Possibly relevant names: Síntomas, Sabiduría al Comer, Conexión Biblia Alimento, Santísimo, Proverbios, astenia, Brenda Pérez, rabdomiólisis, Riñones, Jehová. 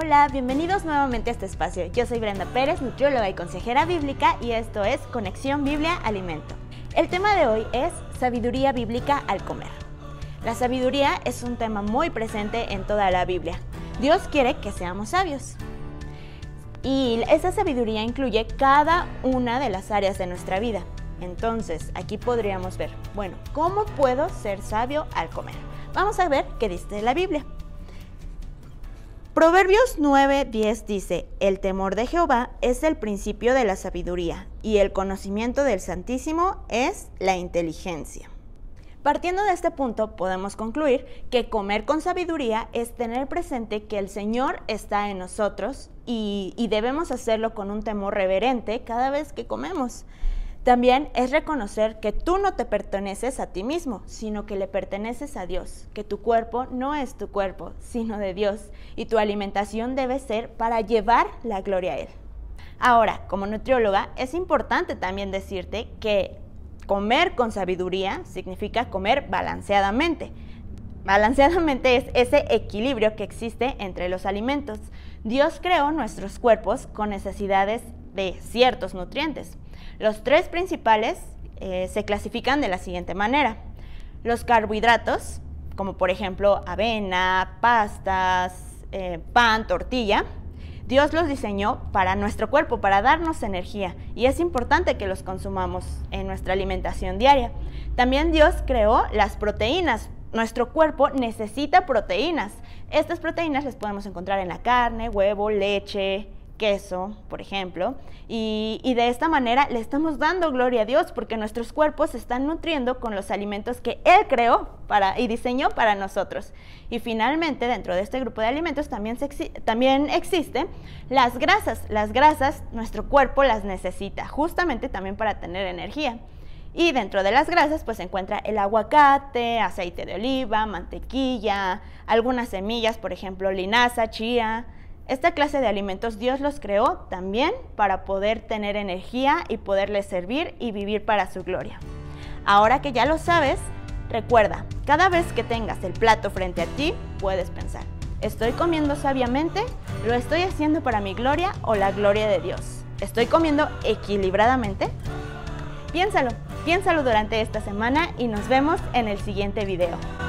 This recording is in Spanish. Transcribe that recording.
Hola, bienvenidos nuevamente a este espacio. Yo soy Brenda Pérez, nutrióloga y consejera bíblica, y esto es Conexión Biblia Alimento. El tema de hoy es sabiduría bíblica al comer. La sabiduría es un tema muy presente en toda la Biblia. Dios quiere que seamos sabios. Y esa sabiduría incluye cada una de las áreas de nuestra vida. Entonces, aquí podríamos ver, bueno, ¿cómo puedo ser sabio al comer? Vamos a ver qué dice la Biblia. Proverbios 9:10 dice: el temor de Jehová es el principio de la sabiduría, y el conocimiento del Santísimo es la inteligencia. Partiendo de este punto, podemos concluir que comer con sabiduría es tener presente que el Señor está en nosotros y debemos hacerlo con un temor reverente cada vez que comemos. También es reconocer que tú no te perteneces a ti mismo, sino que le perteneces a Dios, que tu cuerpo no es tu cuerpo, sino de Dios, y tu alimentación debe ser para llevar la gloria a Él. Ahora, como nutrióloga, es importante también decirte que comer con sabiduría significa comer balanceadamente. Balanceadamente es ese equilibrio que existe entre los alimentos. Dios creó nuestros cuerpos con necesidades de ciertos nutrientes. Los tres principales se clasifican de la siguiente manera. Los carbohidratos, como por ejemplo avena, pastas, pan, tortilla, Dios los diseñó para nuestro cuerpo, para darnos energía, y es importante que los consumamos en nuestra alimentación diaria. También Dios creó las proteínas. Nuestro cuerpo necesita proteínas. Estas proteínas las podemos encontrar en la carne, huevo, leche, queso, por ejemplo, y de esta manera le estamos dando gloria a Dios porque nuestros cuerpos se están nutriendo con los alimentos que Él creó y diseñó para nosotros. Y finalmente, dentro de este grupo de alimentos también existen las grasas. Las grasas, nuestro cuerpo las necesita justamente también para tener energía. Y dentro de las grasas pues se encuentra el aguacate, aceite de oliva, mantequilla, algunas semillas, por ejemplo, linaza, chía. Esta clase de alimentos Dios los creó también para poder tener energía y poderles servir y vivir para su gloria. Ahora que ya lo sabes, recuerda, cada vez que tengas el plato frente a ti, puedes pensar: ¿estoy comiendo sabiamente? ¿Lo estoy haciendo para mi gloria o la gloria de Dios? ¿Estoy comiendo equilibradamente? Piénsalo durante esta semana y nos vemos en el siguiente video.